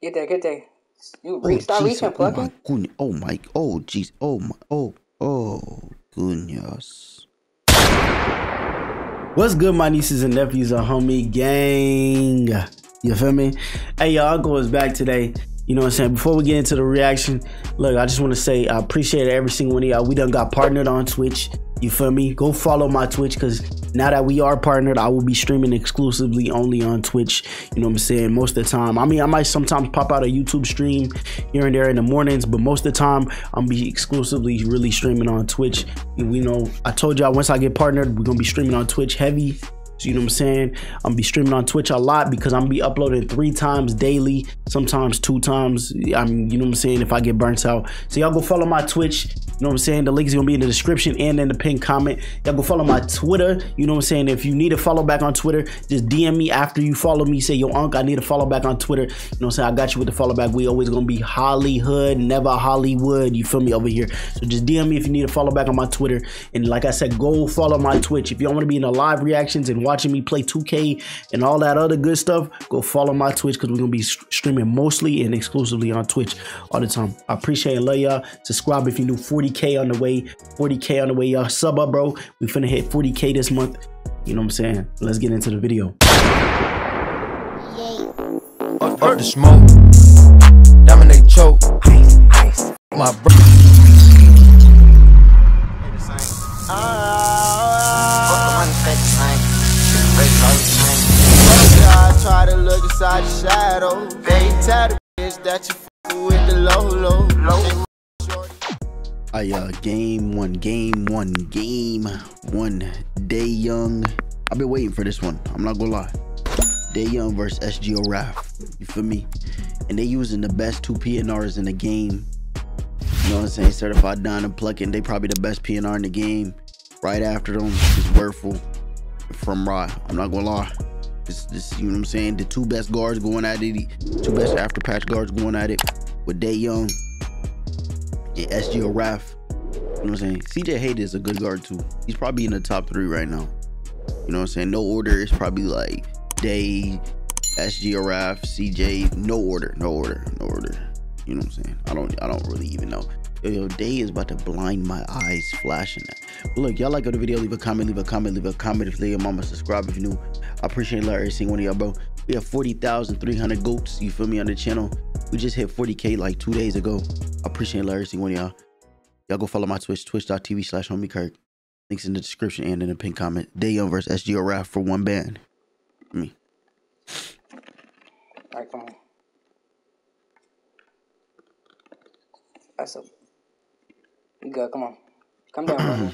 Get there, get there. You start reaching, plucking. Oh my, oh jeez, oh my, oh, oh goodness. What's good, my nieces and nephews and homie gang? You feel me? Hey, y'all, Uncle is back today. You know what I'm saying? Before we get into the reaction, look, I just want to say I appreciate every single one of y'all. We done got partnered on Twitch. You feel me? Go follow my Twitch, because now that we are partnered, I will be streaming exclusively only on Twitch. You know what I'm saying? Most of the time. I mean, I might sometimes pop out a YouTube stream here and there in the mornings, but most of the time, I'm be exclusively really streaming on Twitch. And we know, I told y'all, once I get partnered, we're going to be streaming on Twitch heavy. You know what I'm saying? I'm be streaming on Twitch a lot because I'm be uploading 3 times daily, sometimes 2 times. You know what I'm saying, if I get burnt out. So y'all go follow my Twitch. You know what I'm saying? The link's gonna be in the description and in the pinned comment. Y'all go follow my Twitter. You know what I'm saying? If you need a follow back on Twitter, just DM me after you follow me. Say, yo, Unc, I need a follow back on Twitter. You know what I'm saying? I got you with the follow back. We always gonna be Hollyhood, never Hollywood. You feel me over here? So just DM me if you need a follow back on my Twitter. And like I said, go follow my Twitch. If y'all wanna be in the live reactions and watching me play 2K and all that other good stuff, go follow my Twitch, because we're gonna be streaming mostly and exclusively on Twitch all the time. I appreciate and love y'all. Subscribe if you do. 40K on the way, 40K on the way, y'all. Sub up, bro. We finna hit 40K this month. You know what I'm saying? Let's get into the video. Up the smoke, dominate choke, ice, my bro. I try to look inside the shadow. They tell the bitch that you f***ing with the low, low, low. Game one. DaeYoung. I've been waiting for this one. I'm not gonna lie. DaeYoung versus SGOraph. You feel me? And they using the best 2 PNRs in the game. You know what I'm saying? Certified, Don, and Plucking. They probably the best PNR in the game. Right after them is Worfle from Rye. I'm not gonna lie. This, you know what I'm saying? The 2 best guards going at it. The 2 best Afterpatch guards going at it with DaeYoung and SGOraph. You know what I'm saying? CJ Hayden is a good guard too. He's probably in the top 3 right now. You know what I'm saying? No order. It's probably like Day, SGOraph, CJ. No order. You know what I'm saying? I don't really even know. Yo, Day is about to blind my eyes flashing that. But look, y'all like the video, leave a comment. If your mama, subscribe if you're new. I appreciate Larry Singh Money, y'all, bro. We have 40,300 goats, you feel me, on the channel. We just hit 40K like 2 days ago. I appreciate Larry Singh Money, y'all. Y'all go follow my Twitch, twitch.tv/homie Kirk. Links in the description and in the pinned comment. DaeYoung versus SGOraph for 1 ban. Me. All right, come on. That's up. You good, come on. Come down, brother.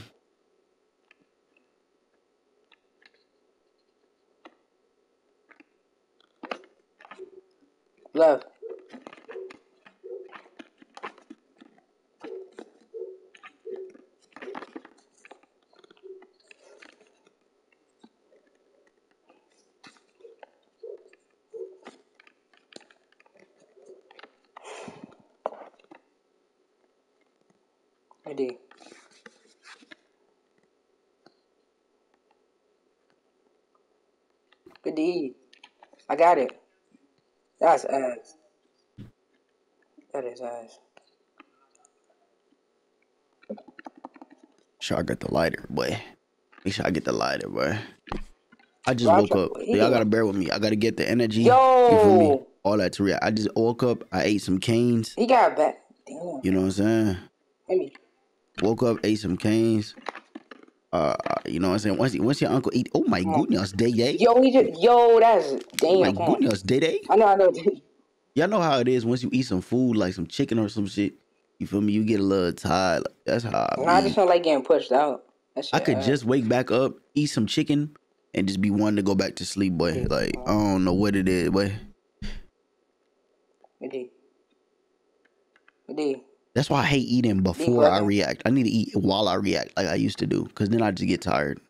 Love. ID. Good deed. I got it. That's ass. That is ass. Sure, I got the lighter, boy. Make sure I get the lighter, boy. I just woke up. Y'all gotta bear with me. I gotta get the energy. Yo! You feel me? All that to react. I just woke up. I ate some canes. He got back. Damn. You know what I'm saying? Hey. Woke up, ate some canes. You know what I'm saying? Once your uncle eat, oh my goodness, Day-Day. Yo, he just, yo, that's damn. Oh my goodness, Day-Day. I know. Y'all know how it is once you eat some food, like some chicken or some shit. You feel me? You get a little tired. Like, that's how I just don't like getting pushed out. I could just wake back up, eat some chicken, and just be wanting to go back to sleep, boy. Like, I don't know what it is, boy. Indeed. That's why I hate eating before I react. I need to eat while I react, like I used to do, because then I just get tired.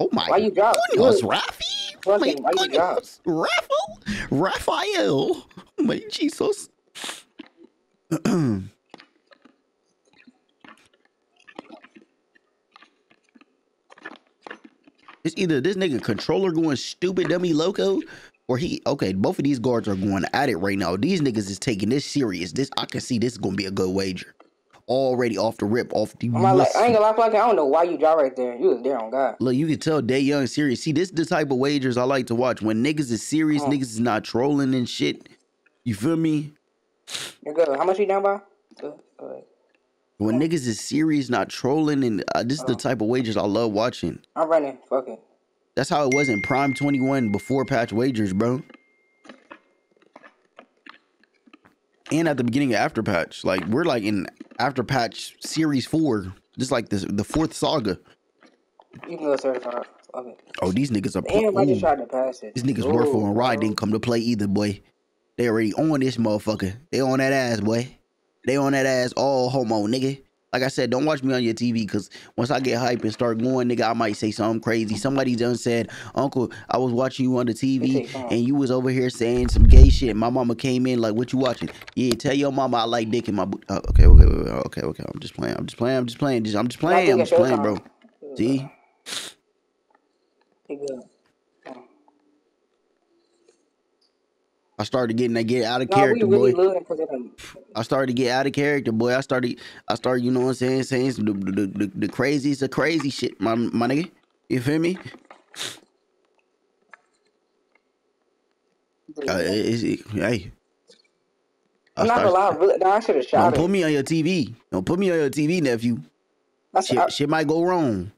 Oh my goodness, Rafi! Oh my goodness, Raphael! Oh my Jesus! It's either this nigga controller going stupid dummy loco, or he okay. Both of these guards are going at it right now. These niggas is taking this serious. This I can see. This is gonna be a good wager. Already off the rip, off the. I ain't gonna lie, I don't know why you draw right there. You was there on God. Look, you can tell DaeYoung serious. See, this is the type of wagers I like to watch. When niggas is serious, niggas is not trolling and shit. You feel me? You're good. How much you down by? Good. When niggas is serious, not trolling, and this is the type of wagers I love watching. I'm running. Fuck it. That's how it was in Prime 21 before patch wagers, bro. And at the beginning of Afterpatch, like we're like in Afterpatch series 4, just like this, the 4th saga. You can go certified. Oh, these niggas are. Everybody tried to pass it. These niggas Worfle and Rye didn't come to play either, boy. They already on this motherfucker. They on that ass, boy. They on that ass, all homo, nigga. Like I said, don't watch me on your TV, because once I get hype and start going, nigga, I might say something crazy. Somebody done said, Uncle, I was watching you on the TV, and you was over here saying some gay shit. My mama came in like, what you watching? Yeah, tell your mama I like dick in my boot. Oh, okay. I'm just playing, bro. See? I started getting I started to get out of character, boy. I started, you know what I'm saying, saying some the craziest of crazy shit, my nigga. You feel me? Hey. I'm not allowed. Really, no, I should have shouted. Don't put me on your TV. Don't put me on your TV, nephew. Shit might go wrong.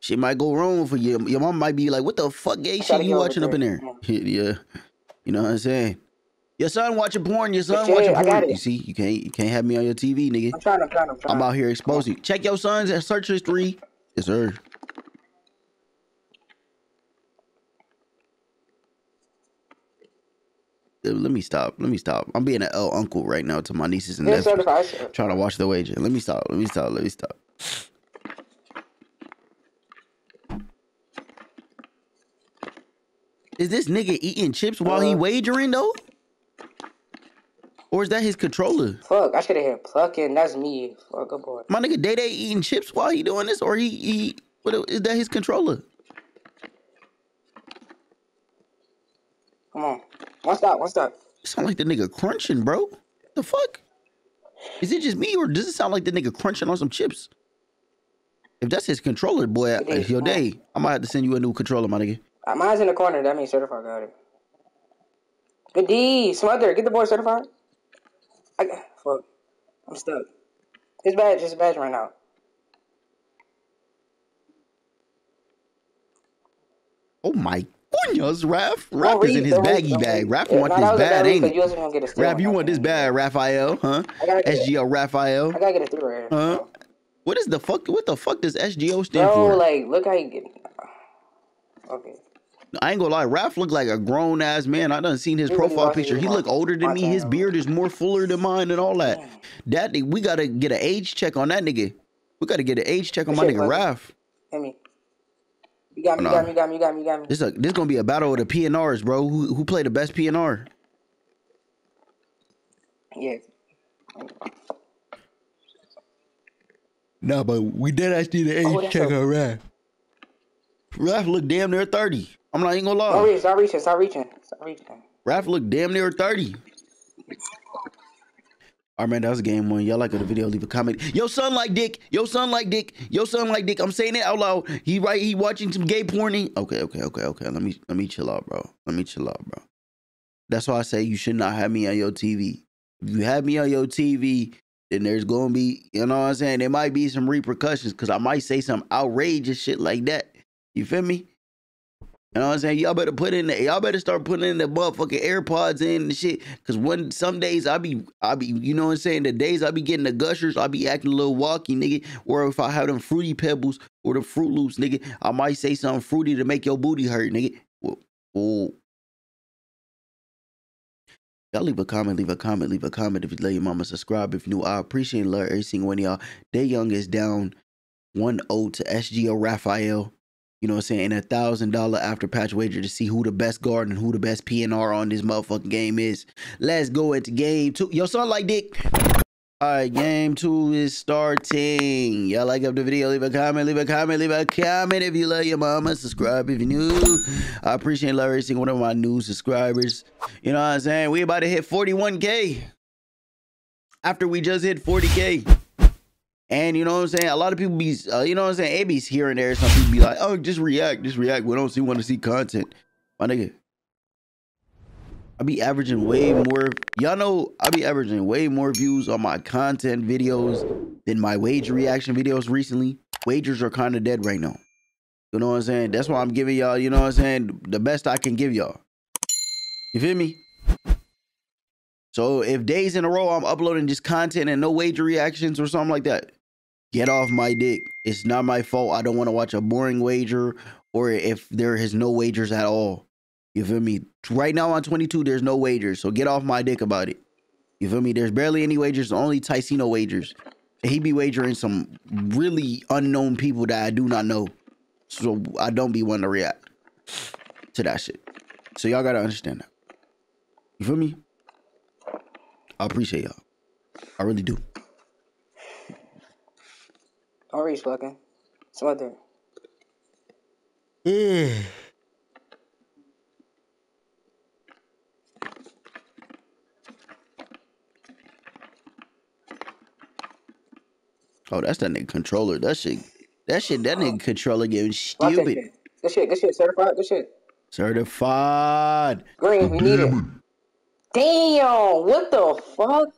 Shit might go wrong for you. Your mom might be like, "What the fuck, gay shit you watching up in there?" Yeah. You know what I'm saying? Your son watching porn. Your son watching porn. You see, you can't have me on your TV, nigga. I'm trying. I'm out here exposing you. Check your son's and search history. Yes, sir. Let me stop. I'm being an L uncle right now to my nieces and nephews. Trying to watch the wager. Let me stop. Is this nigga eating chips while he wagering though? Or is that his controller? Fuck, I should have heard plucking. That's me. Fuck a boy. My nigga Day eating chips while he doing this, or he what is that his controller? Come on. One stop. It sound like the nigga crunching, bro. What the fuck? Is it just me, or does it sound like the nigga crunching on some chips? If that's his controller, boy, it's your day. I might have to send you a new controller, my nigga. Mine's in the corner. That means certified got it. Good D. Smother. Get the boy certified. Fuck. I'm stuck. His badge ran out. Oh my goodness, Raph. Raph is in his baggy bag. Raph want this bad, ain't it? Raph, you want this bad, Raphael, huh? SGO Raphael. I gotta get it through right here. Huh? What the fuck does SGO stand for? Bro, like, look how you get it. Okay. I ain't gonna lie, Raph look like a grown ass man. I done seen his profile picture. He look older than me. His beard is more fuller than mine and all that. That we gotta get an age check on that nigga. We gotta get an age check on my nigga Raph. You got me. This gonna be a battle of the PNRs, bro. Who played the best PNR? Yeah. No, but we did actually need an age check on Raph. Raph looked damn near 30. I'm not even gonna lie. Oh, stop reaching. Raph looked damn near 30. All right, man, that was game one. Y'all like the video, leave a comment. Yo, son like dick. I'm saying it out loud. He watching some gay porny. Okay. Let me chill out, bro. That's why I say you should not have me on your TV. If you have me on your TV, then there's gonna be, you know what I'm saying? There might be some repercussions, because I might say some outrageous shit like that. You feel me? You know what I'm saying? Y'all better start putting in the motherfucking AirPods in and shit. Cause when some days I be, you know what I'm saying? The days I be getting the gushers, I be acting a little walky, nigga. Or if I have them fruity pebbles or the Fruit Loops, nigga, I might say something fruity to make your booty hurt, nigga. Whoa. Y'all leave a comment if you let your mama subscribe. If you're new, I appreciate and love every single one of y'all. DaeYoung is down 1-0 to SGO Raphael. You know what I'm saying? And $1,000 after patch wager to see who the best guard and who the best PNR on this motherfucking game is. Let's go into game 2. Yo, son like dick. All right, game two is starting. Y'all like up the video, leave a comment, leave a comment, leave a comment if you love your mama. Subscribe if you're new. I appreciate Larry Singh, one of my new subscribers. You know what I'm saying? We about to hit 41K. After we just hit 40K. And you know what I'm saying? A lot of people be, you know what I'm saying? AB's here and there. Some people be like, oh, just react, just react. We don't want to see content. My nigga. I be averaging way more, y'all know I be averaging way more views on my content videos than my wager reaction videos recently. Wagers are kind of dead right now. You know what I'm saying? That's why I'm giving y'all, you know what I'm saying, the best I can give y'all. You feel me? So if days in a row I'm uploading just content and no wager reactions or something like that, get off my dick. It's not my fault. I don't want to watch a boring wager or if there is no wagers at all. You feel me? Right now on 22, there's no wagers, so get off my dick about it. You feel me? There's barely any wagers, only Tyceino wagers. He be wagering some really unknown people that I do not know, so I don't be one to react to that shit. So y'all gotta understand that. You feel me? I appreciate y'all. I really do. Don't reach, Plucking. It's out there. Yeah. Oh, that's that nigga controller. That nigga controller getting stupid. Good shit, certified, good shit. Certified. Green, we need it. Damn, what the fuck?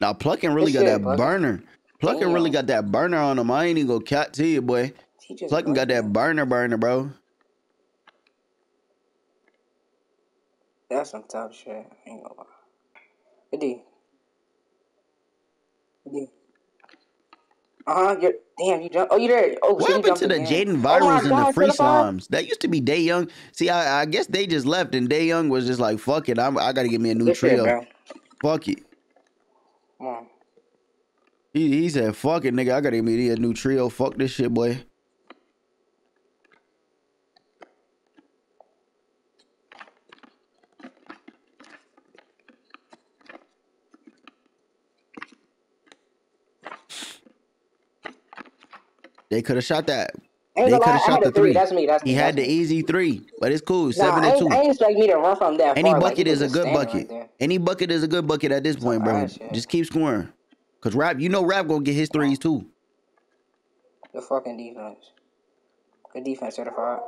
Now, Plucking really got that burner. Plucking really got that burner on him. I ain't even gonna cat to you, boy. Plucking got that burner, bro. That's some top shit. I ain't gonna lie. Good D. Damn, you jumped. Oh, you there. Oh, what happened to the Jaden Virals and the Free Slimes? That used to be DaeYoung. See, I guess they just left, and DaeYoung was just like, fuck it. I got to get me a new trail. Fuck it. Come on. He said, fuck it, nigga. I got to get me a new trio. Fuck this shit, boy. They could have shot that. They could have shot the three. That's me. He had the easy three, but it's cool. 7 and 2. I ain't expect me to run from that. Any bucket is a good bucket. Any bucket is a good bucket at this point, bro. Just keep scoring, cause Rap, you know Rap gonna get his threes too. The fucking defense. Good defense, certified.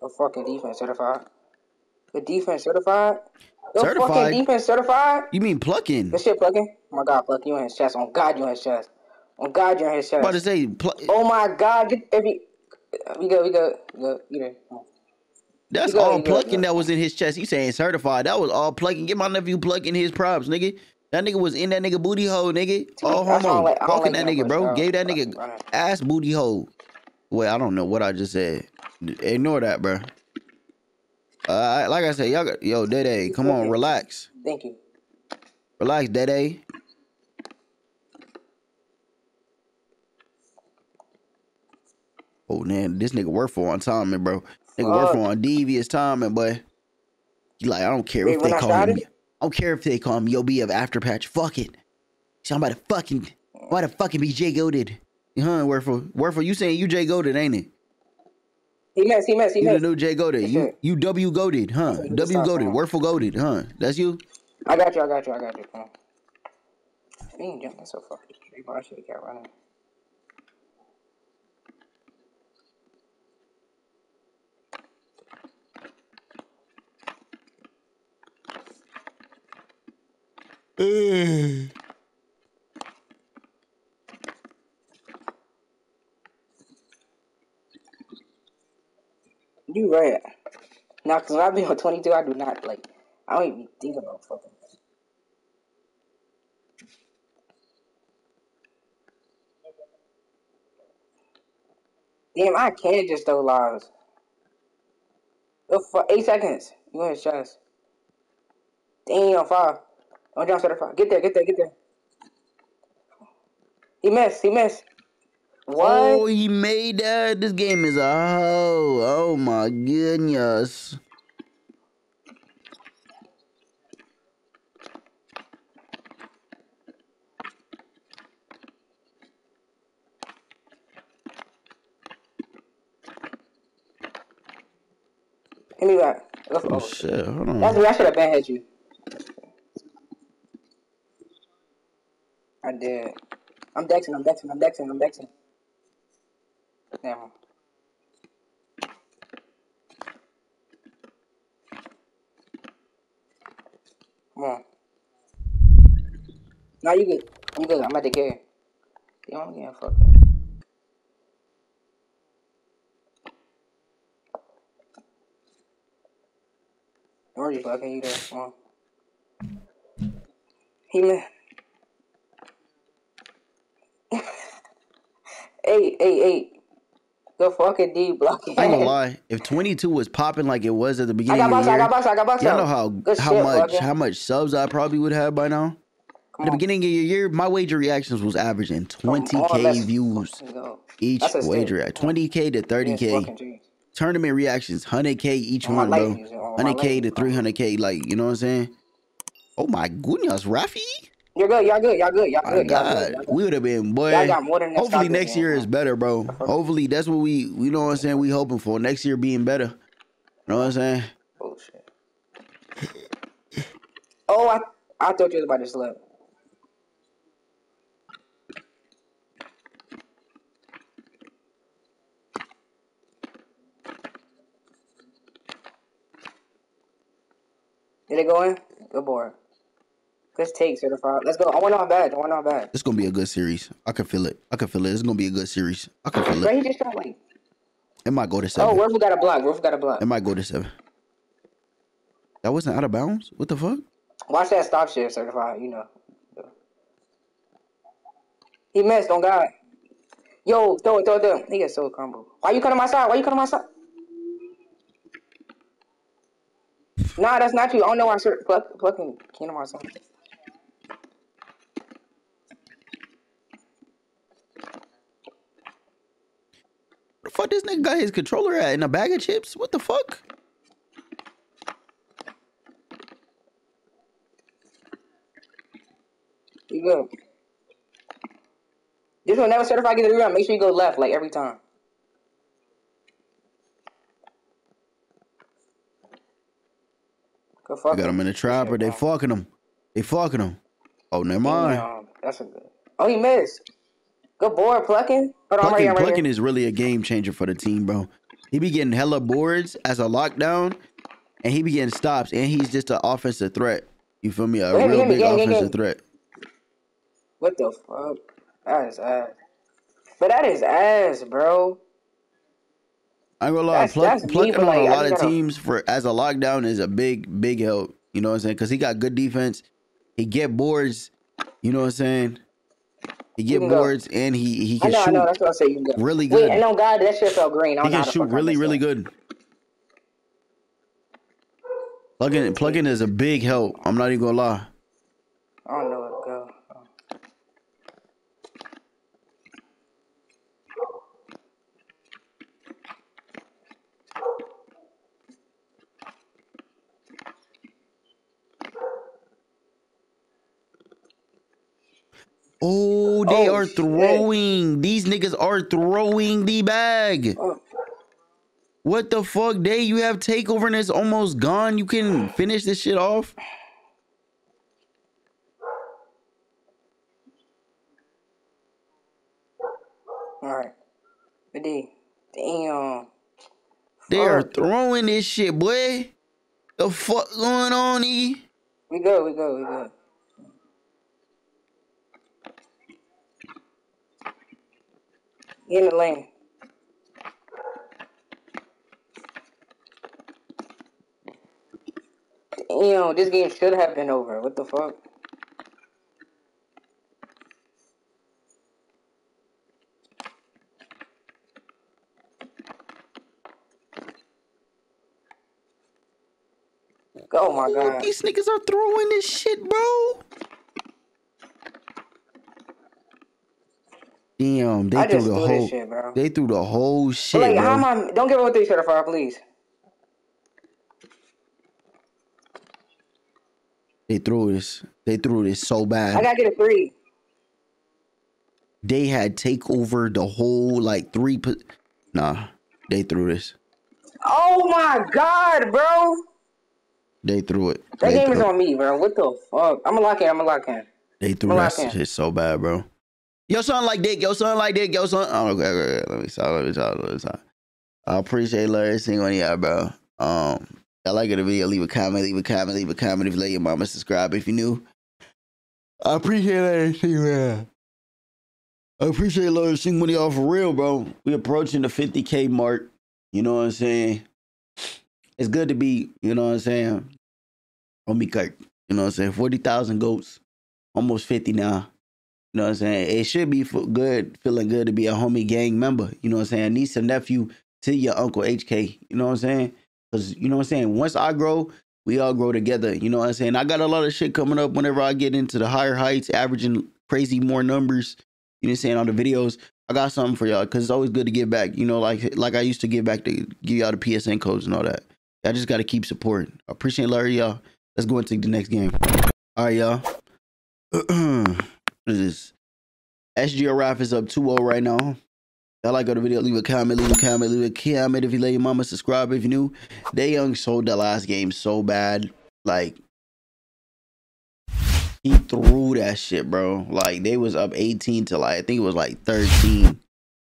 The fucking defense, certified. Good defense, certified. The fucking defense, certified. You mean Plucking? That shit, Plucking. Oh my God, Plucking, you in his chest. On God, you in his chest. Oh God, you're in his chest. About to say, oh my God, get every. We go. You know. That's all Plucking that was in his chest. He saying certified. That was all Plucking. Get my nephew Plucking his props, nigga. That nigga was in that nigga booty hole, nigga. All hormone. Fucking that nigga, bro. Gave that nigga ass booty hole. Wait, I don't know what I just said. Ignore that, bro. Like I said, y'all got. Yo, Dede, come on, relax. Thank you. Relax, Dede. Oh, man, this nigga Worfle on timing, bro. Nigga Worfle on devious timing, boy. He like, I don't care if they call me. I don't care if they call me OB of Afterpatch. Fuck it. So I'm about to fucking be J-Goated. Huh, Worfle? Worfle, you saying you J-Goated, ain't it? He missed. You the new J-Goated. You W-Goated, huh? W-Goated. Worfle Goated, huh? That's you? I got you. I ain't jumping so far. I should have got running. You right. Nah, cause when I be on 22, I do not like. I don't even think about fucking. Damn, I can't just throw lives. For 8 seconds, you in his chest. Damn, 5. Don't jump certified. Get there. He missed. What? Oh, he made that. This game is a hoe. Oh, my goodness. Hit me back. That's over. Shit, hold on. That's me. I should have been hit you. I did. I'm dexing. Damn. Come on. Now you good. I'm good. I'm at the game. You don't get fucking. Where are you fucking? You there? Come on. He man. Eight. Go fucking D blocking. I ain't gonna lie. If 22 was popping like it was at the beginning of the year, I got box. Y'all know how much subs I probably would have by now. At the beginning of your year, my wager reactions was averaging 20K views each wager. 20K to 30K. Tournament reactions, 100K each one, bro. 100K to 300K, like, you know what I'm saying? Oh my goodness, Rafi. Y'all good. We would have been, boy. Hopefully next year is better, bro. Hopefully that's what we know what I'm saying, we hoping for. Next year being better. You know what I'm saying? Oh, shit. Oh, I thought you was about to slip. Did it go in? Good boy. Let's take certified. Let's go. I went on bad. It's gonna be a good series. I can feel it. It's gonna be a good series. I can feel it. He just shot like. It might go to 7. Oh, Worfle got a block. It might go to 7. That wasn't out of bounds. What the fuck? Watch that stop shit, certified. You know. He missed on God. Yo, throw it. He gets so combo. Why you coming my side? Nah, that's not you. I don't know why plucking can't know myself. The fuck this nigga got his controller at in a bag of chips? What the fuck? You good. This will never certified get the rebound. Make sure you go left like every time. Go fuck. I got him in the trap, or they fucking him. Oh, never mind. Damn, that's a good. Oh, he missed. Good board, plucking. Hold on, plucking is really a game changer for the team, bro. He be getting hella boards as a lockdown, and he be getting stops, and he's just an offensive threat. You feel me? A real big offensive threat. What the fuck? That is ass. But that is ass, bro. I ain't gonna lie, plucking on a lot of teams as a lockdown is a big, big help. You know what I'm saying? Because he got good defense. He get boards. You know what I'm saying? He get boards and he can shoot. That's what I say. Really good. Wait, no, God, that shit felt green. He can shoot really, really good. Plucking is a big help. I'm not even gonna lie. I don't know where to go. Oh, they are throwing. These niggas are throwing the bag. Oh. What the fuck, Day? You have takeover and it's almost gone. You can finish this shit off. All right. Damn. They are throwing this shit, boy. The fuck going on, E? We go. Get in the lane. Damn, this game should have been over. What the fuck? Oh my God. These niggas are throwing this shit, bro. Damn, they threw the whole shit, but like, bro. Don't give up 3 certified, please. They threw this so bad. I gotta get a 3. They had take over the whole, like, 3. Nah, they threw this. Oh my God, bro. They threw it. That game is on me, bro. What the fuck? I'm gonna lock in. They threw that shit so bad, bro. Yo, something like dick. Yo, something like dick. Yo, something. Oh, okay. Let me stop. I appreciate Larry Singh Money, bro. I like it, the video. Leave a comment. If you like your mama, subscribe if you new. I appreciate Larry Singh Money. Y'all for real, bro. We approaching the 50K mark. You know what I'm saying? It's good to be, you know what I'm saying? On me, Kirk. You know what I'm saying? 40,000 goats. Almost 50 now. You know what I'm saying? It should be good, feeling good to be a homie gang member. You know what I'm saying? Niece and nephew to your Uncle HK. You know what I'm saying? Because, you know what I'm saying? Once I grow, we all grow together. You know what I'm saying? I got a lot of shit coming up whenever I get into the higher heights, averaging crazy more numbers. You know what I'm saying? On the videos. I got something for y'all because it's always good to give back. You know, like I used to give back to give y'all the PSN codes and all that. I just got to keep supporting. I appreciate Larry, y'all. Let's go into the next game. All right, y'all. What is this? SGORaph is up 2-0 right now. Y'all like the video, leave a comment, if you like your mama, subscribe if you new. DaeYoung sold that last game so bad. Like, he threw that shit, bro. Like, they was up 18 to, like, I think it was, like, 13.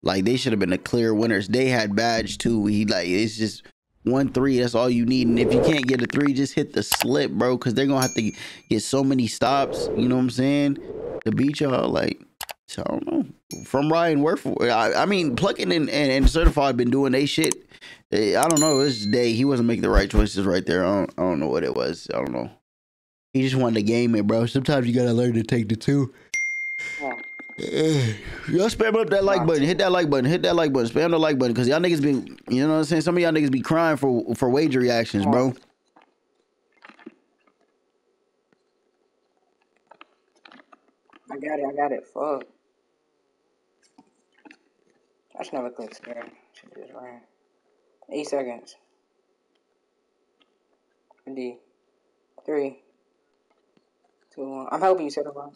Like, they should have been the clear winners. They had badge, too. He, like, it's just 1-3, that's all you need. And if you can't get a 3, just hit the slip, bro, because they're gonna have to get so many stops, you know what I'm saying, to beat y'all. Like, I don't know, from Ryan Worfle, I mean, plucking and certified been doing they shit. I don't know, this day he wasn't making the right choices right there. I don't know what it was. I don't know, he just wanted to game it, bro. Sometimes you gotta learn to take the 2. Y'all spam up that like button. Hit that like button. Spam the like button, because y'all niggas be, you know what I'm saying, some of y'all niggas be crying for wager reactions, bro. I got it. Fuck. I should never click spam. Should just ran. 8 seconds. D. 3, 2, 1. I'm helping you, certified.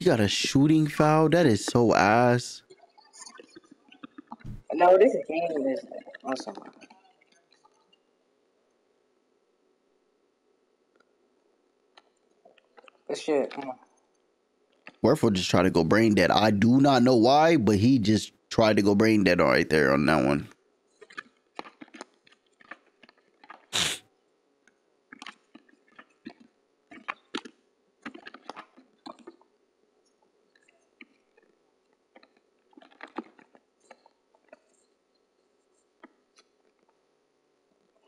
You got a shooting foul? That is so ass. No, this is a game. This is awesome. Good shit. Come on. Worfle just tried to go brain dead. I do not know why, but he just tried to go brain dead right there on that one.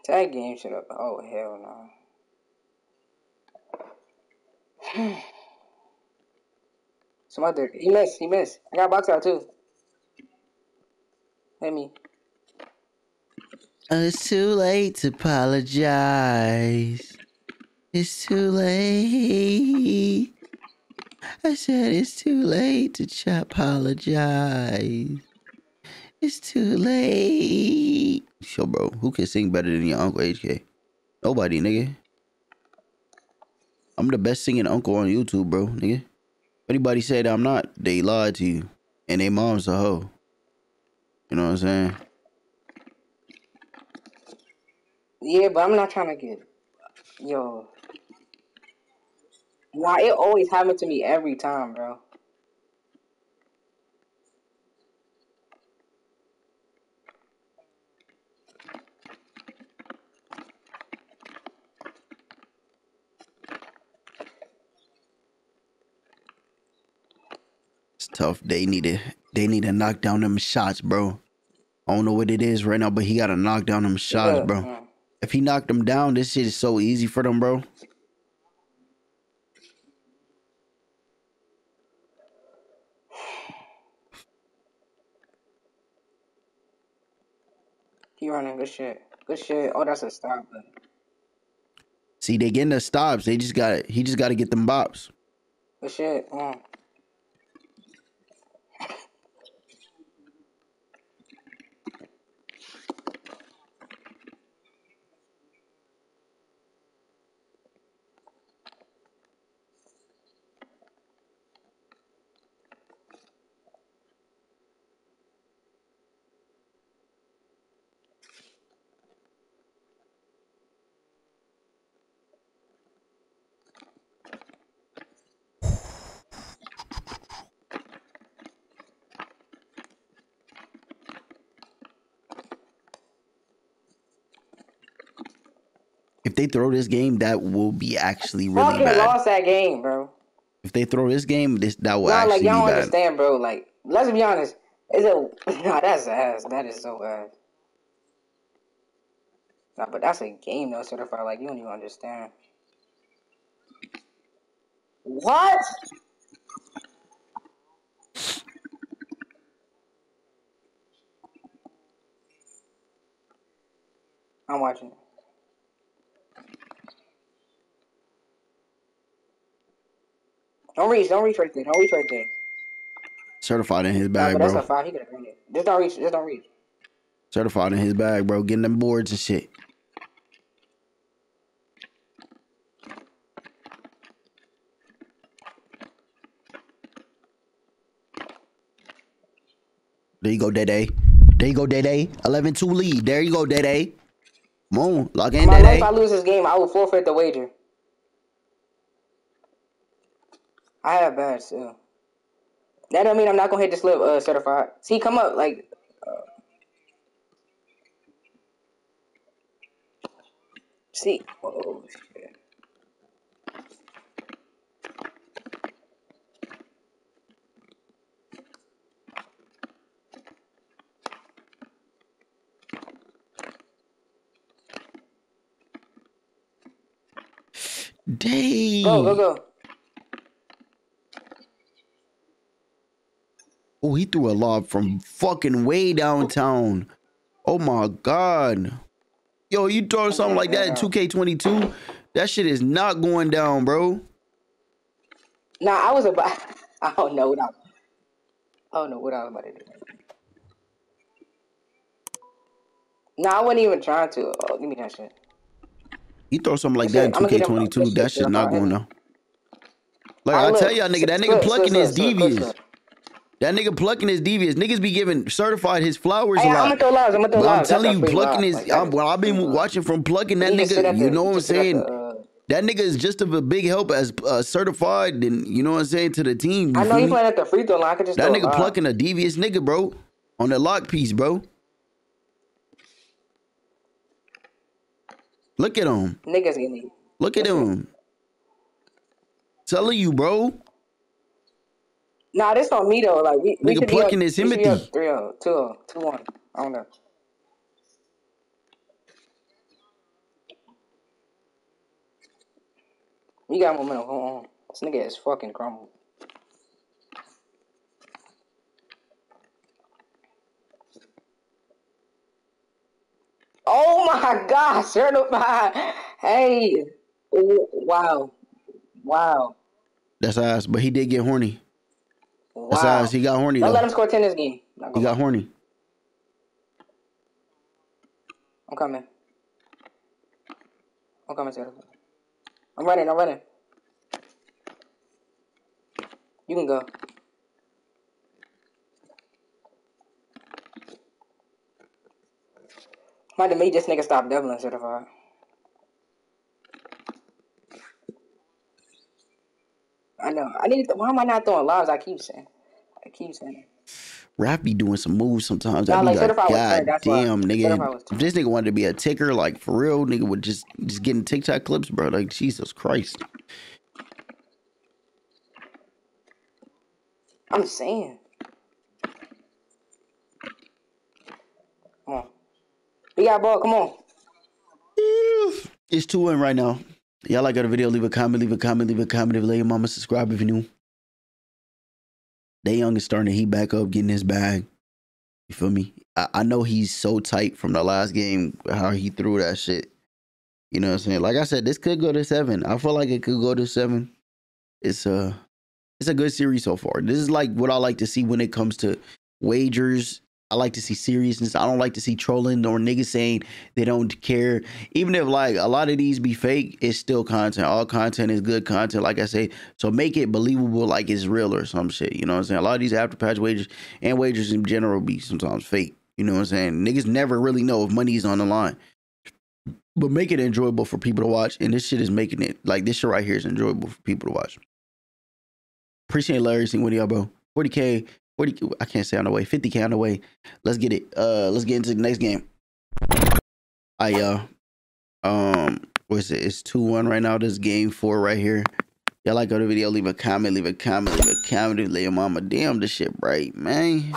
That game should have. Oh, hell no. Some other. He missed. I got a box out too. Let me. It's too late to apologize. It's too late. I said it's too late to apologize. It's too late. Yo, bro, who can sing better than your Uncle HK? Nobody, nigga. I'm the best singing uncle on YouTube, bro, nigga. If anybody said I'm not, they lied to you. And they mom's a hoe. You know what I'm saying? Yeah, but I'm not trying to get... Yo. Nah, it always happens to me every time, bro. Tough. They need to knock down them shots, bro. I don't know what it is right now, but he gotta knock down them shots, bro. Yeah. If he knocked them down, this shit is so easy for them, bro. Keep running, good shit. Good shit. Oh, that's a stop, bro. See, they getting the stops. They just got it. He just gotta get them bops. Good shit. Yeah. they throw this game, that will be actually really bad. Fucking lost that game, bro. If they throw this game, that will actually be bad. Like, y'all don't understand, bro. Like, let's be honest. Nah, that's ass. That is so ass. Nah, but that's a game, though, certified. Like, you don't even understand. What? I'm watching. Don't reach right there. Don't reach right there. Certified in his bag, bro. That's a foul. He could have been it. Just don't reach. Certified in his bag, bro. Getting them boards and shit. There you go, Day-Day. There you go, Day-Day. 11-2 lead. There you go, Day-Day. Moon, lock in, Day-Day. If I lose this game, I will forfeit the wager. I have bad too. That don't mean I'm not gonna hit this slip, certified. See, come up, like. See. Oh shit. Dang. Go. Oh, he threw a lob from fucking way downtown. Oh my god. Yo, you throw something like that at 2K22? That shit is not going down, bro. Nah, I don't know what I was about to do. Nah, I wasn't even trying to. Oh, give me that shit. You throw something like that in 2K22, that shit not going down. Like, I tell y'all, nigga, that nigga plucking is devious. That nigga plucking is devious. Niggas be giving certified his flowers a lot. I'm gonna throw lives. I'm telling you, plucking is. I've been watching from plucking that nigga. You know what I'm saying? That nigga is just of a big help as certified, and you know what I'm saying, to the team. I know he playing at the free throw line. I could just. That nigga plucking a devious nigga, bro, on the lock piece, bro. Look at him. Niggas getting. Look at him. Telling you, bro. Nah, this on me though. Like we nigga plucking his Timothy. 3-0, 2-0, 2-1. I don't know. We got momentum. Hold on. This nigga is fucking crumbled. Oh my gosh, certified. Hey, wow. That's ass, but he did get horny. Wow. That's ass. He got horny. Don't let him score 10 this game. He got horny. I'm coming, sir. I'm running. You can go. Might have made this nigga stop doubling, certified. I know. Why am I not throwing lives? I keep saying. Rap be doing some moves sometimes. Nah, like, certified was God damn, nigga. If this nigga wanted to be a ticker, like for real, nigga would just getting TikTok clips, bro. Like Jesus Christ. I'm saying. Come on. We got ball. Come on. It's 2-1 right now. Y'all like the video, leave a comment. Let your mama subscribe if you're new. DaeYoung is starting to heat back up, getting his bag. You feel me? I know he's so tight from the last game, how he threw that shit. You know what I'm saying? Like I said, this could go to 7. I feel like it could go to 7. It's a good series so far. This is like what I like to see when it comes to wagers. I like to see seriousness. I don't like to see trolling or niggas saying they don't care. Even if like a lot of these be fake, it's still content. All content is good content, like I say. So make it believable like it's real or some shit. You know what I'm saying? A lot of these afterpatch wagers and wagers in general be sometimes fake. You know what I'm saying? Niggas never really know if money's on the line. But make it enjoyable for people to watch. And this shit is making it. Like this shit right here is enjoyable for people to watch. Appreciate Larry Singh Money, y'all, bro. 40K. 40K, I can't say on the way. 50K on the way. Let's get it. Let's get into the next game. I What is it? It's 2-1 right now. This game 4 right here. Y'all like on the video, leave a comment, leave a comment, leave a comment, leave your mama damn this shit bright, man.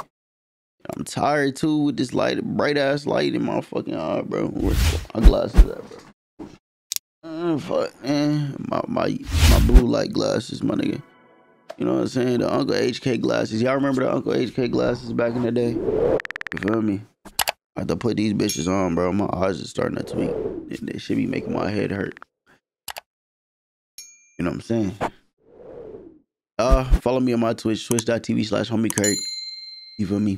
I'm tired too with this light, bright ass light in my fucking eye, bro. Where's my glasses at, bro? Fuck, man. My blue light glasses, my nigga. You know what I'm saying? The Uncle HK glasses. Y'all remember the Uncle HK glasses back in the day? You feel me? I have to put these bitches on, bro. My eyes are starting to tweak. They should be making my head hurt. You know what I'm saying? Follow me on my Twitch, twitch.tv/homie Kirk. You feel me?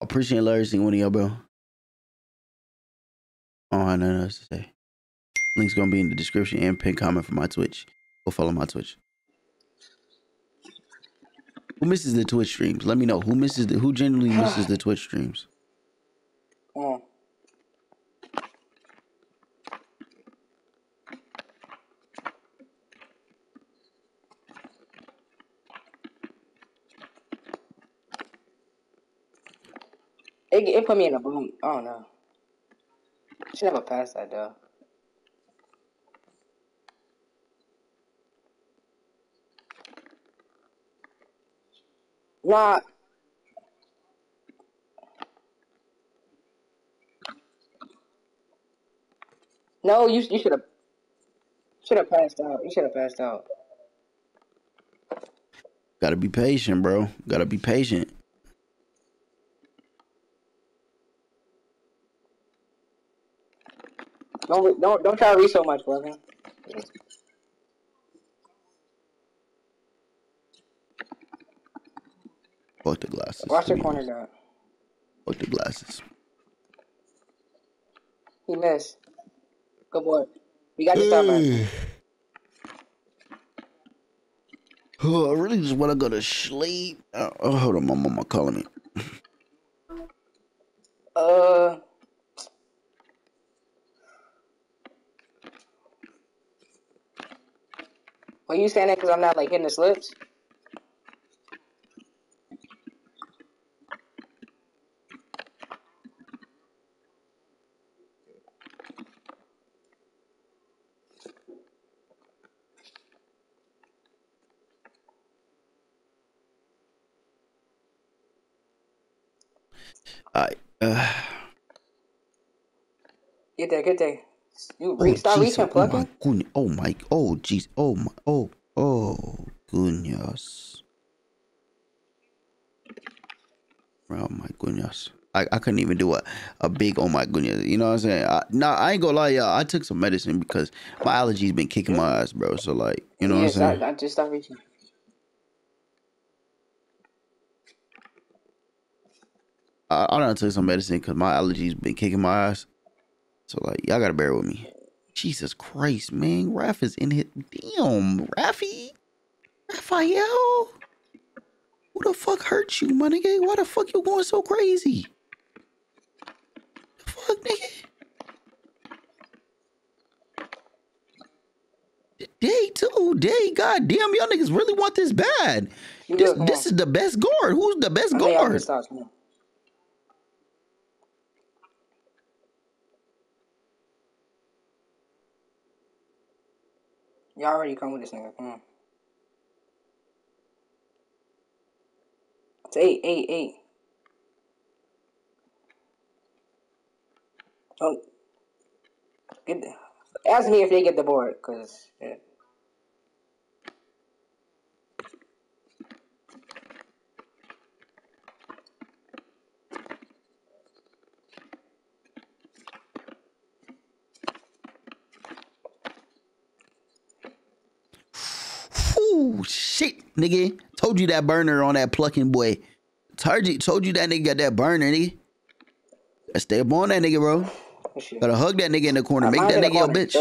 Appreciate Larry Singh Money, bro. I don't have nothing else to say. Link's gonna be in the description and pinned comment for my Twitch. Go follow my Twitch. Who misses the Twitch streams? Let me know. Who generally misses the Twitch streams? Oh. It put me in a boom. Oh no. She never passed that though. Why? No, you should have passed out. You should have passed out. Gotta be patient, bro. Gotta be patient. Don't try to read so much, brother. Fuck the glasses. Watch your corner, dog. Fuck the glasses. He missed. Good boy. We got to stop him. Oh, I really just want to go to sleep. Oh, hold on, my mama calling me. Are you saying that because I'm not like hitting the slips? Get there. You start reaching, plucking. Oh my goodness. Oh my goodness. I couldn't even do a big oh my goodness. You know what I'm saying? I ain't gonna lie, y'all. I took some medicine because my allergies been kicking my ass, bro. So like, you know what I'm saying? I just stopped reaching. I done took some medicine because my allergies been kicking my ass. So like, y'all gotta bear with me. Jesus Christ, man. Raph is in his... Damn, Raffy. Raphael. Who the fuck hurt you, my nigga? Why the fuck you going so crazy? The fuck, nigga? Day, goddamn, y'all niggas really want this bad. This is the best guard. Who's the best guard? Y'all already come with this nigga. Come on. It's 8. Oh, get the, ask me if they get the board, cause yeah. Ooh, shit, nigga. Told you that burner on that plucking boy. Told you that nigga got that burner, nigga. Stay up on that nigga, bro. Gotta hug that nigga in the corner. Make that nigga your bitch.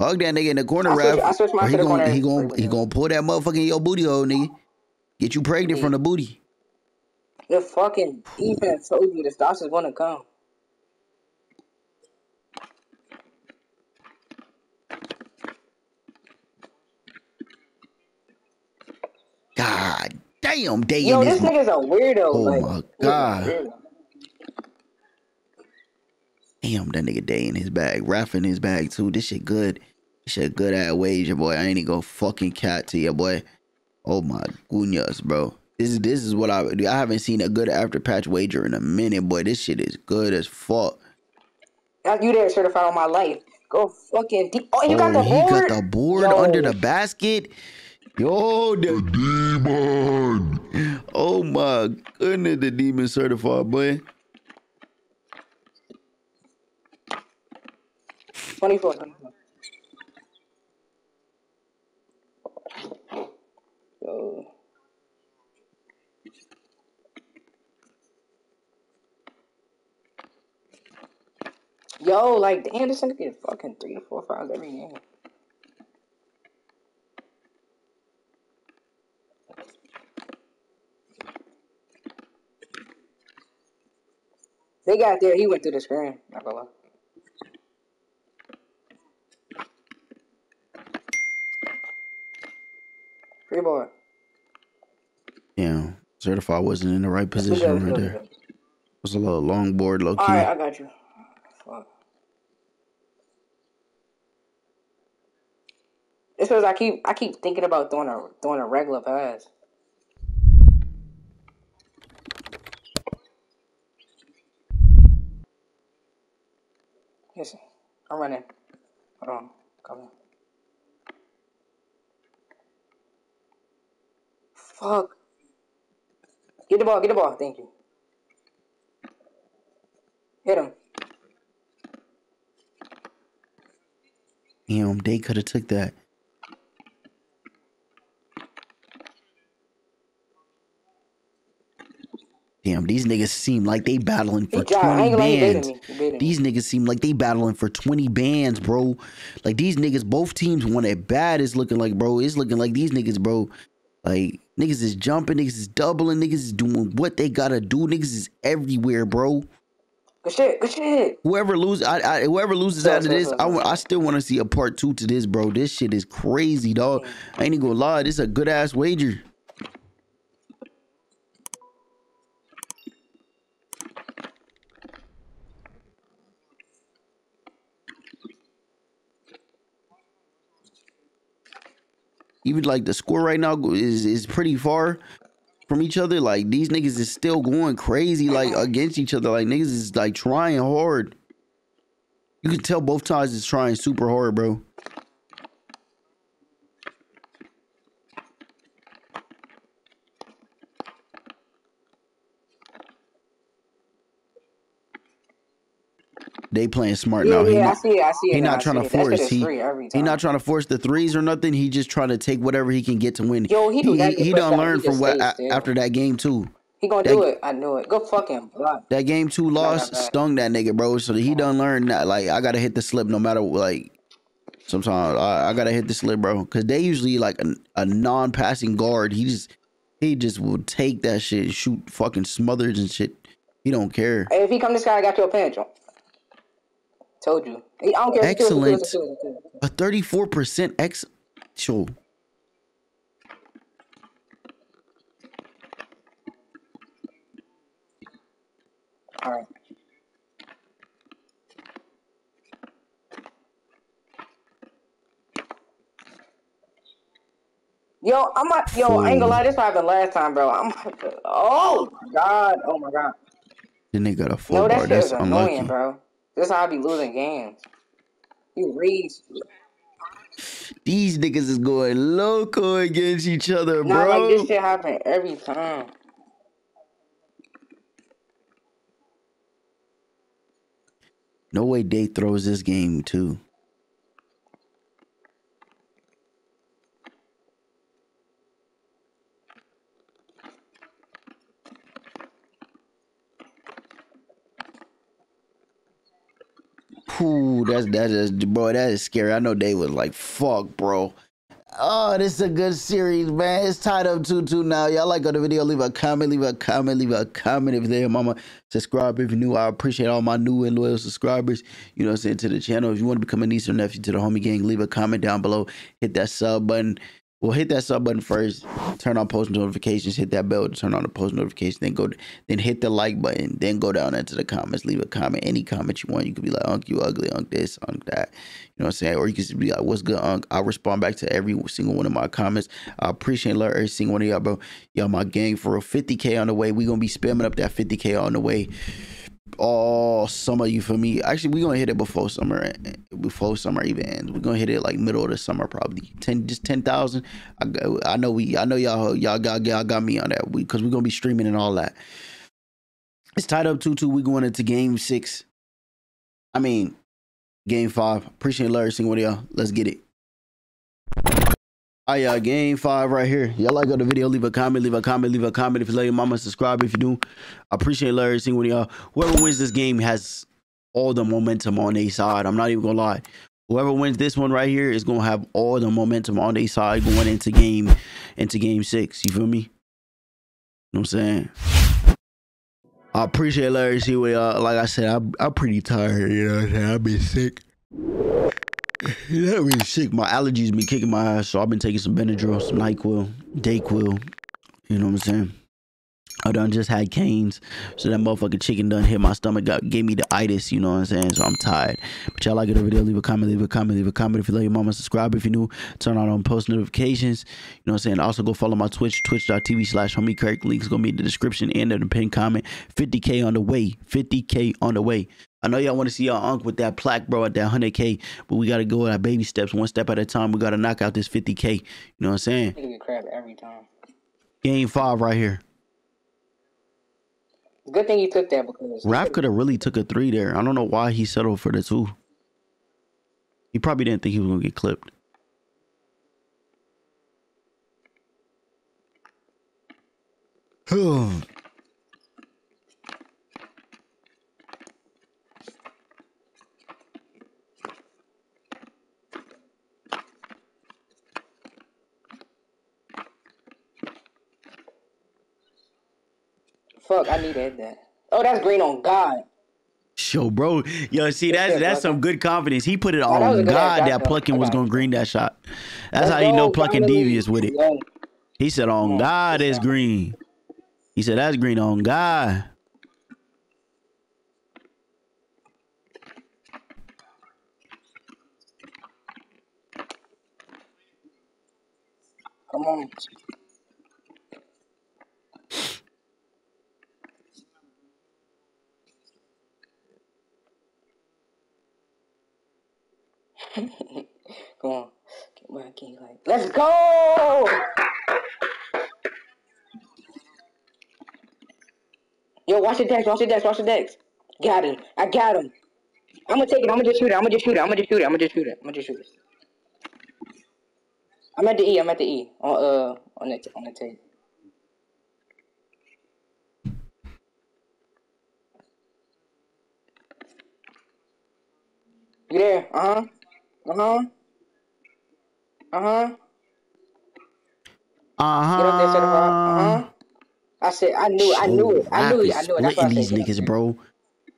Hug that nigga in the corner, Raph. He gonna pull that motherfucking your booty hole, nigga. Get you pregnant from the booty. The fucking defense told you the stops is gonna come. God damn, DaeYoung. Yo, this nigga's a weirdo. Oh, like, my God. Damn, that nigga Day in his bag. Raph in his bag too. This shit good. This shit good at wage, your boy. I ain't even gonna fucking cat to your boy. Oh my goodness, bro. This is what I haven't seen a good after-patch wager in a minute, boy. This shit is good as fuck. You there, certified on my life. Go fucking deep. Oh, you got the board. He got the board under the basket. Yo, the demon. Oh my goodness, the demon certified, boy. 24. Yo. Yo, like, damn, this nigga get fucking 3 to 4 fouls every game. They got there, he went through the screen, not gonna lie. Free boy. Yeah, certified wasn't in the right position right there. It was a little long board, low key. All right, I got you. It's because I keep thinking about throwing a regular pass. Listen, I'm running. Hold on, come on. Fuck. Get the ball, thank you. Hit him. Damn, they could have took that. Damn, these niggas seem like they battling for 20 bands. These niggas seem like they battling for 20 bands, bro. Like, these niggas, both teams want it bad. It's looking like, bro, it's looking like these niggas, bro. Like, niggas is jumping, niggas is doubling, niggas is doing what they gotta do. Niggas is everywhere, bro. Good shit, good shit. Whoever loses out of this, I still want to see a part 2 to this, bro. This shit is crazy, dog. I ain't gonna lie, this is a good ass wager. Even like the score right now is pretty far from each other. Like, these niggas is still going crazy, like, against each other. Like, niggas is like trying hard. You can tell both sides is trying super hard, bro. They playing smart now. Yeah, I see it. He not trying to force. He not trying to force the threes or nothing. He just trying to take whatever he can get to win. Yo, he done learned from what after that game two. He gonna do it. I knew it. Go fucking block. That game two loss stung that nigga, bro. So he done learned that. Like, I gotta hit the slip no matter what. Like, sometimes I gotta hit the slip, bro. Because they usually like a non-passing guard. He just will take that shit and shoot fucking smothers and shit. He don't care. Hey, if he come this guy, I got your pinch. Told you. I don't care. Excellent. A 34% actual. All right. Yo, I ain't gonna lie. This happened last time, bro. Oh my god. Oh my god. Then they got a full bar. That shit is annoying, bro. That's how I be losing games. You read. These niggas is going loco against each other, bro. Not like this shit happen every time. No way Day throws this game too. Ooh, that's bro, that is scary. I know they was like, fuck, bro. Oh, this is a good series, man. It's tied up 2-2 now. Y'all like on the video, leave a comment if they're here, mama. Subscribe if you're new. I appreciate all my new and loyal subscribers, you know what I'm saying, to the channel. If you want to become a niece or nephew to the homie gang, leave a comment down below. Hit that sub button. Well, hit that sub button first, turn on post notifications, hit that bell to turn on the post notification, then go, then hit the like button, then go down into the comments, leave a comment, any comment you want. You could be like, Unc, you ugly, Unc this, Unc that, you know what I'm saying? Or you could be like, what's good, Unc? I'll respond back to every single one of my comments. I appreciate and love every single one of y'all, bro. Y'all my gang for real. 50K on the way. We gonna be spamming up that 50K on the way. Oh, summer, you for me. Actually, we're gonna hit it before summer even ends. We're gonna hit it like middle of the summer, probably 10,000. I know y'all got me on that, because we're gonna be streaming and all that. It's tied up 2-2. We're going into game 5. Appreciate Larry Singh Money, y'all. Let's get it. All right, y'all, game 5 right here. Y'all like on the video, leave a comment, leave a comment, leave a comment. If you love your mama, subscribe if you do. I appreciate Larry Singh Money, y'all. Whoever wins this game has all the momentum on their side. I'm not even gonna lie. Whoever wins this one right here is gonna have all the momentum on their side going into game 6. You feel me? You know what I'm saying? I appreciate Larry Singh Money, y'all. Like I said, I'm pretty tired, you know what I'm saying? I've been sick. That really sick. My allergies be kicking my ass, so I've been taking some Benadryl, some NyQuil, DayQuil. You know what I'm saying? I done just had canes, so that motherfucking chicken done hit my stomach, gave me the itis, you know what I'm saying? So I'm tired. But y'all like it over there, leave a comment, leave a comment, leave a comment. If you love your mama, subscribe if you're new, turn on post notifications, you know what I'm saying? Also go follow my Twitch, twitch.tv/homie Craig. Link's gonna be in the description and in the pinned comment. 50K on the way, 50K on the way. I know y'all want to see y'all Unc with that plaque, bro, at that 100K, but we got to go at our baby steps, one step at a time. We got to knock out this 50K. You know what I'm saying? I get crap every time. Game 5 right here. Good thing you took that, because Raph could have really took a 3 there. I don't know why he settled for the 2. He probably didn't think he was going to get clipped. Fuck, I need to hit that. Oh, that's green on God. Yo, bro. Yo, see, that's some good confidence. He put it on God that Plucking was going to green that shot. That's how you know Plucking devious with it. He said, on God, it's green. He said, that's green on God. Come on. Come on, get working. Like, let's go. Yo, watch the decks, watch the decks, watch the decks. Got him, I got him. I'm gonna take it. I'm gonna just shoot it. I'm gonna just shoot it. I'm gonna just shoot it. I'm gonna just shoot it. I'm gonna just shoot it. I'm at the E. I'm at the E on the tape. You there? I said, I knew it. That's what I said. These niggas, bro.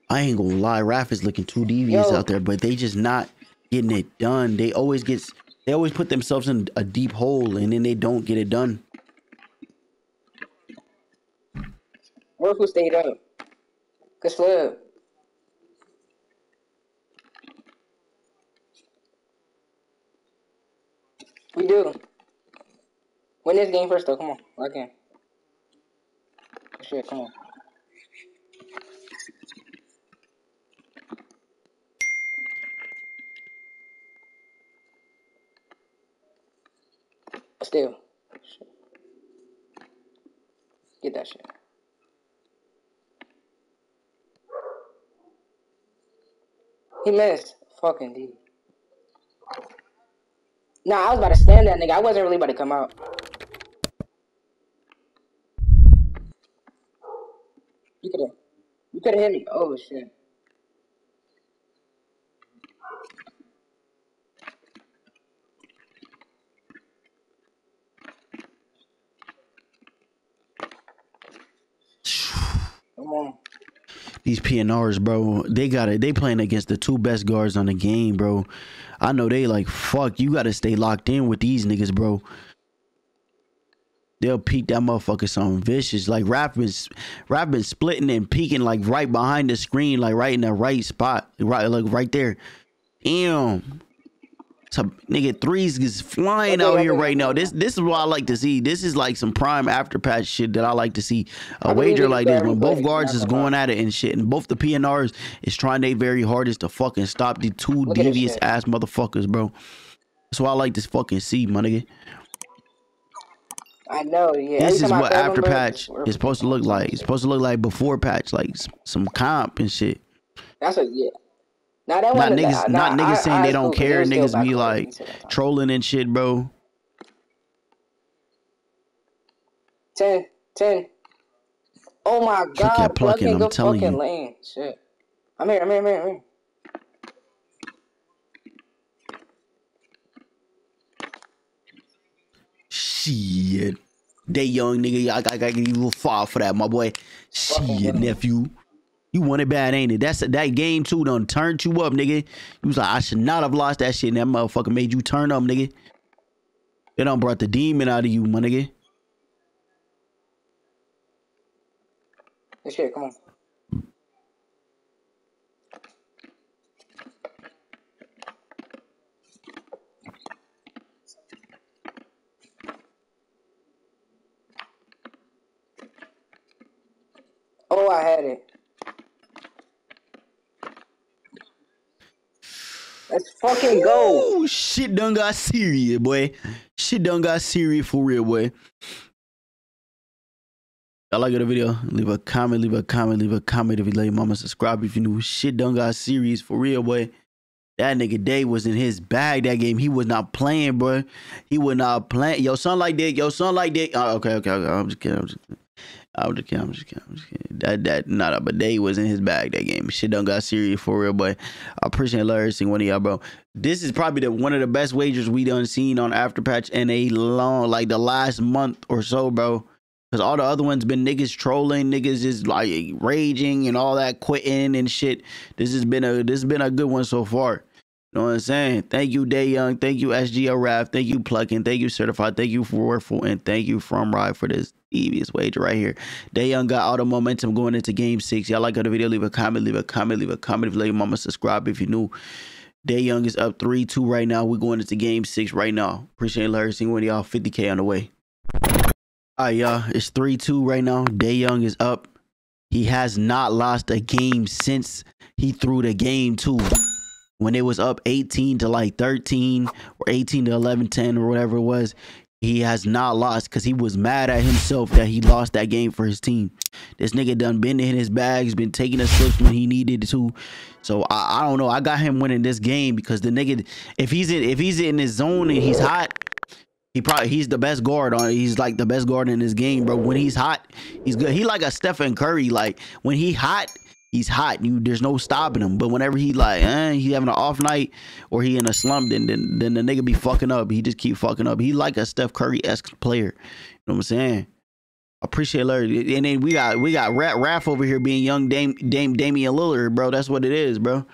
I ain't gonna lie, Raph is looking too devious out there, but they just not getting it done. They always always put themselves in a deep hole, and then they don't get it done. Worfle stayed up. Good slip. We do. Win this game first, though. Come on. Lock in. Shit, come on. Still. Shit. Get that shit. He missed. Fucking D. Nah, I was about to stand that nigga. I wasn't really about to come out. You could have hit me. Oh shit. Come on. These PNRs, bro, they got it. They playing against the 2 best guards on the game, bro. I know they like, fuck, you got to stay locked in with these niggas, bro. they'll peek that motherfucker something vicious. Like rap been splitting and peeking like right behind the screen, like right in the right spot, right, like right there. Damn. So, nigga, threes is flying out here right now. This is what I like to see. This is like some prime afterpatch shit that I like to see. A wager like this when both guards is going at it and shit, and both the PNRs is trying their very hardest to fucking stop the two devious ass motherfuckers, bro. That's what I like to fucking see, my nigga. I know, yeah. This is what afterpatch is supposed to look like. It's supposed to look like before patch, like some comp and shit. That's a yeah. Now that not niggas, that, not niggas saying they don't care. Niggas be like trolling and shit, bro. 10, 10. Oh my god, plucking, I'm telling you. Lane. Shit. I'm here. Shit, DaeYoung nigga, I gotta give you a file for that, my boy. Shit, nephew. You want it bad, ain't it? That's that game too done turned you up, nigga. You was like, I should not have lost that shit, and that motherfucker made you turn up, nigga. It done brought the demon out of you, my nigga. This shit, come on. Oh, I had it. Let's fucking go. Ooh, shit done got serious, boy. Shit done got serious for real, boy. Y'all like the video? Leave a comment, leave a comment, leave a comment if you like, mama. Subscribe if you new. Shit done got serious for real, boy. That nigga Day was in his bag that game. He was not playing, bro. He was not playing. Yo, son like that. Yo, son like that. Oh, okay. I'm just kidding. But Day was in his bag that game. Shit done got serious for real, but I appreciate Larry Singh Money, y'all, bro. This is probably one of the best wagers we done seen on Afterpatch in a long, like the last month or so, bro. Cause all the other ones been niggas trolling, niggas just like raging and all that, quitting and shit. This has been a good one so far. You know what I'm saying? Thank you, DaeYoung. Thank you, SGOraph. Thank you, Plucking. Thank you, Certified. Thank you, Worfle. And thank you, From Ride, for this devious wager right here. DaeYoung got all the momentum going into Game 6. Y'all like the video? Leave a comment. Leave a comment. Leave a comment. If you like your mama, subscribe if you're new. DaeYoung is up 3-2 right now. We're going into Game 6 right now. Appreciate Larry Singh Money, y'all. 50K on the way. All right, y'all. It's 3-2 right now. DaeYoung is up. He has not lost a game since he threw the Game 2. When it was up 18 to like 13 or 18 to 11, 10 or whatever it was, he has not lost because he was mad at himself that he lost that game for his team. This nigga done been in his bag. He's been taking the slips when he needed to. So I don't know. I got him winning this game because the nigga, if he's in his zone and he's hot, he's the best guard on it. He's like the best guard in this game, bro. When he's hot, he's good. He like a Stephen Curry. Like when he hot, he's hot. There's no stopping him. But whenever he like, he having an off night or he in a slump, then the nigga be fucking up. He just keep fucking up. He like a Steph Curry-esque player. You know what I'm saying? I appreciate Larry. And then we got Raph over here being young Damian Lillard, bro. That's what it is, bro.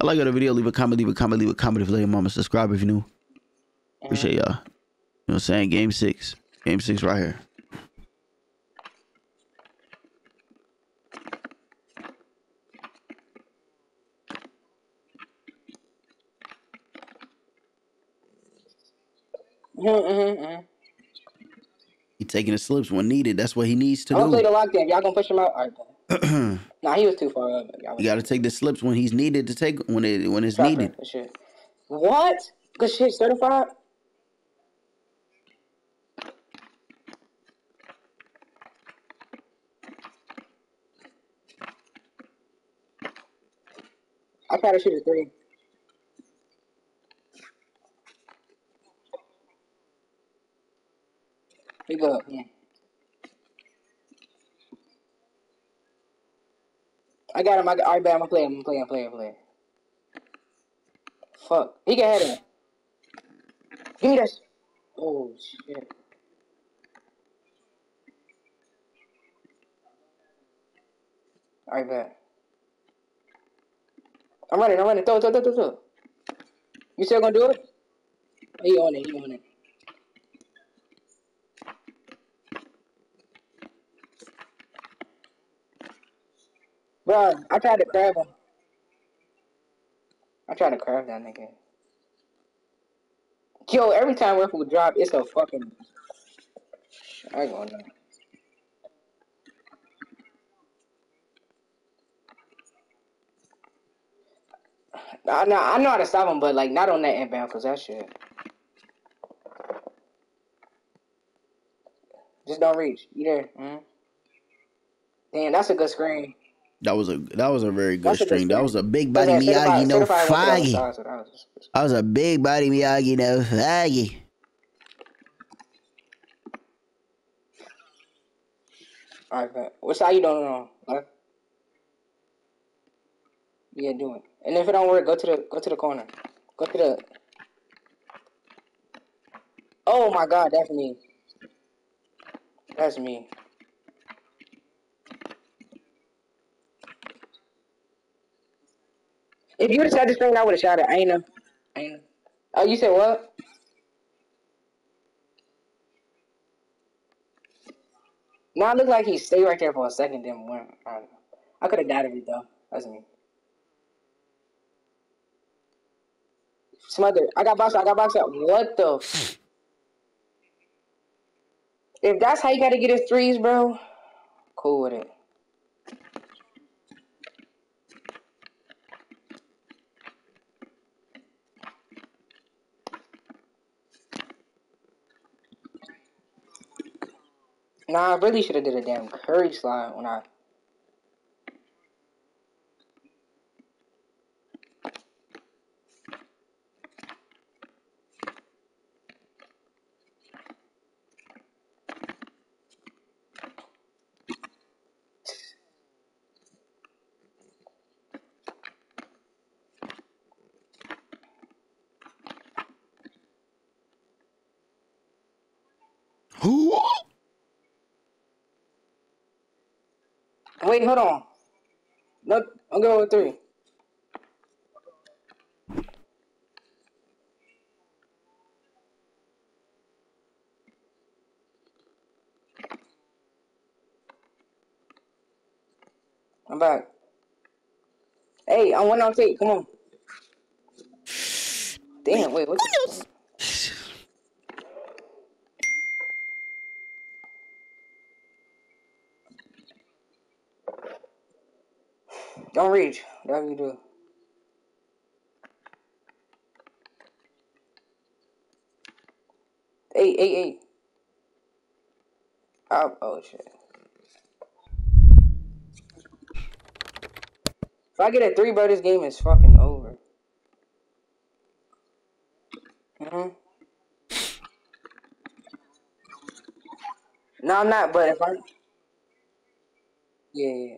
I like the video. Leave a comment. Leave a comment. Leave a comment if you like your mama. Subscribe if you new. Appreciate y'all. You know what I'm saying? Game 6. Game 6 right here. He taking his slips when needed. That's what he needs to do. I don't play the lockdown. Y'all gonna push him out? All right, then. Nah, he was too far up. You gotta take the slips when he's needed to take when it's needed. What? Good shit, certified. I try to shoot a three. We go up, yeah. I got him. All right, bad. I'm playing. Fuck. He can head him. Give me that. Oh, shit. All right, bad. I'm running. Throw. You still gonna do it? He on it. Bro, I tried to grab him. I tried to curve that nigga. Yo, every time Worfle would drop, it's a fucking... I ain't gonna know. I know how to stop him, but like not on that inbound, because that shit. Just don't reach. You there? Mm-hmm. Damn, that's a good screen. That was a very good stream. That was a big body Miyagi, no foggy. That was a big body Miyagi, no foggy. All right, man. What side you doing on? Left? Yeah, do it. And if it don't work, go to the corner. Go to the. Oh my God, that's me. That's me. If you would have shot the screen, I would have shot it. I ain't know. Oh, you said what? No, it looked like he stayed right there for a second, then went. I could have died of it though. That's me. Smother. I got boxed out. What the? If that's how you gotta get his threes, bro, cool with it. Nah, I really should have did a damn curry slide when I... Who? Wait, hold on. Look, I'm going with three. I'm back. Hey, I'm 1 on 3. Come on. Damn, wait, what's this? Don't reach. Whatever you do. Eight. Oh shit. If I get a 3, bro, this game is fucking over. Mhm. No, I'm not. But if I, yeah.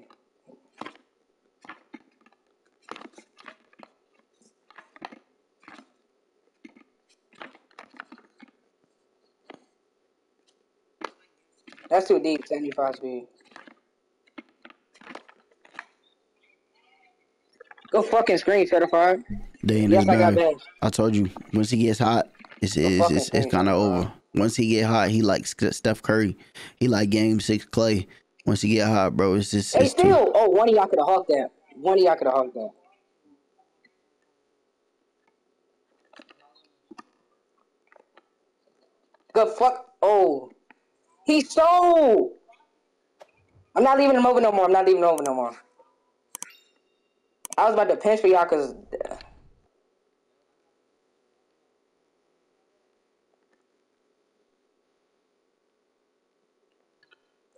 That's too deep, 75 speed. Go fucking screen, certified. Damn, yes, I got bad. I told you, once he gets hot, it's kind of over. Once he get hot, he like Steph Curry. He like Game 6 Clay. Once he get hot, bro, it's just... Hey, it's still... Too... Oh, one of y'all could have hawked that. Good fuck... Oh... He sold! I'm not leaving him over no more. I was about to pinch for y'all because...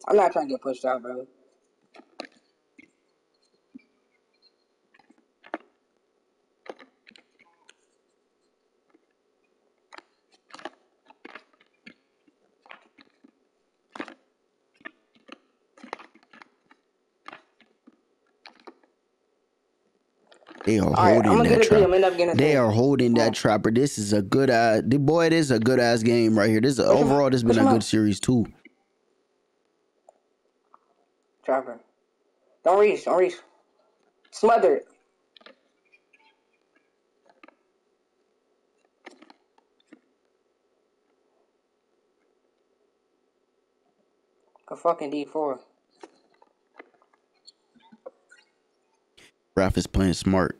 I'm not trying to get pushed out, bro. They are holding that trapper. They are holding that trapper. This is a good ass. Boy, this is a good ass game right here. This overall, this has been a good series too. Trapper, don't reach. Smothered. A fucking D4. Raph is playing smart.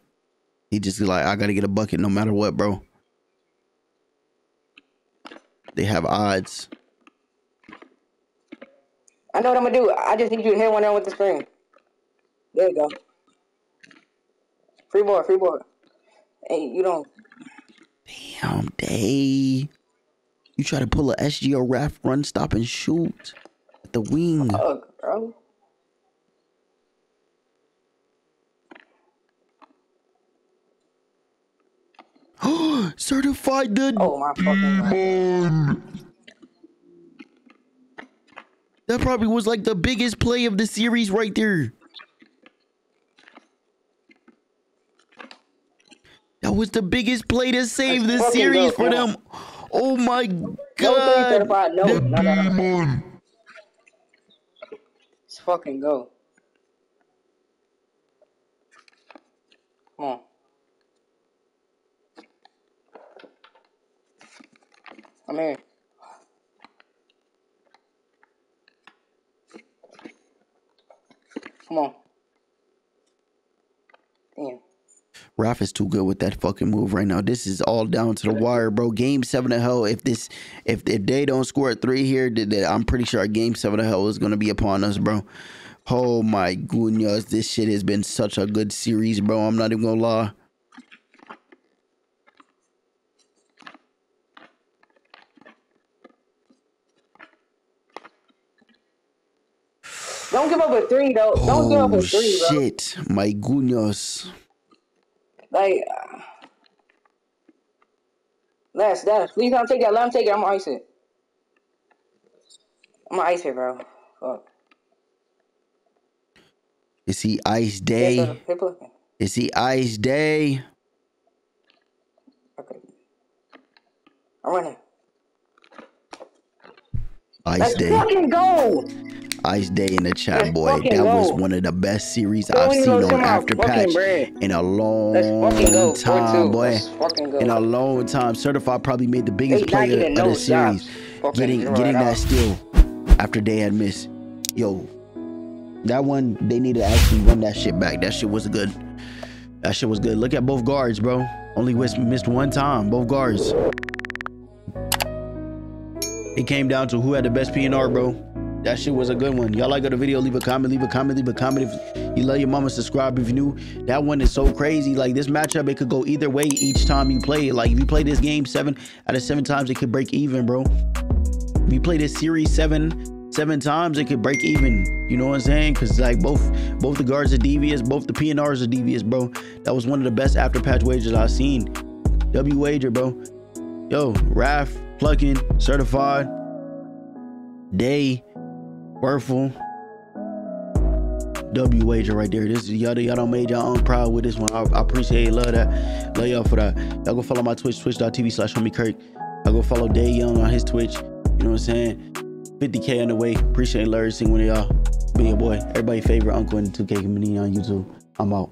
He just like, I gotta get a bucket no matter what, bro. They have odds. I know what I'm gonna do. I just need you to hit one down with the screen. There you go. Free board, free board. Hey, you don't. Damn, Day. You try to pull a SGO Raph run, stop, and shoot at the wing. Fuck, bro. Certified the demon. That probably was like the biggest play of the series right there. That was the biggest play to save the series for them. Oh my god. No. Let's fucking go. Come on. I'm here. Come on. Damn. Raph is too good with that fucking move right now. This is all down to the wire, bro. Game 7 of hell. If this, if they don't score a 3 here, I'm pretty sure game 7 of hell is going to be upon us, bro. Oh my goodness. This shit has been such a good series, bro. I'm not even going to lie. Don't give up a 3, though. Don't give up a 3, bro. Shit. My goodness. Like, last. Please don't take that. Let him take it. I'm going to ice it. I'm going to ice it, bro. Fuck. Is he ice day? Yeah, so is he ice day? Okay. I'm running. Ice Let's day. Fucking go! Ice day in the chat, boy. That was one of the best series I've seen on Afterpatch in a long time, boy. In a long time. Certified probably made the biggest play of the series. Getting that steal after they had missed. Yo, that one, they need to actually run that shit back. That shit was good. That shit was good. Look at both guards, bro. Only missed one time. Both guards. It came down to who had the best PNR, bro. That shit was a good one. Y'all like the video, leave a comment, leave a comment, leave a comment. If you love your mama, subscribe if you're new. That one is so crazy. Like, this matchup, it could go either way each time you play it. Like, if you play this game 7 out of 7 times, it could break even, bro. If you play this series 7 times, it could break even. You know what I'm saying? Because, like, both the guards are devious. Both the PNRs are devious, bro. That was one of the best after-patch wagers I've seen. W wager, bro. Yo, Raph, plucking, certified, Day, Worfle, W wager right there. This is y'all don't made y'all own proud with this one. I appreciate it, love that. Love y'all for that. Y'all go follow my Twitch, twitch.tv/homie Kirk. Y'all go follow DaeYoung on his Twitch. You know what I'm saying? 50K on the way. Appreciate Larry Singh Money, y'all. Be your boy. Everybody's favorite uncle in the 2K community on YouTube. I'm out.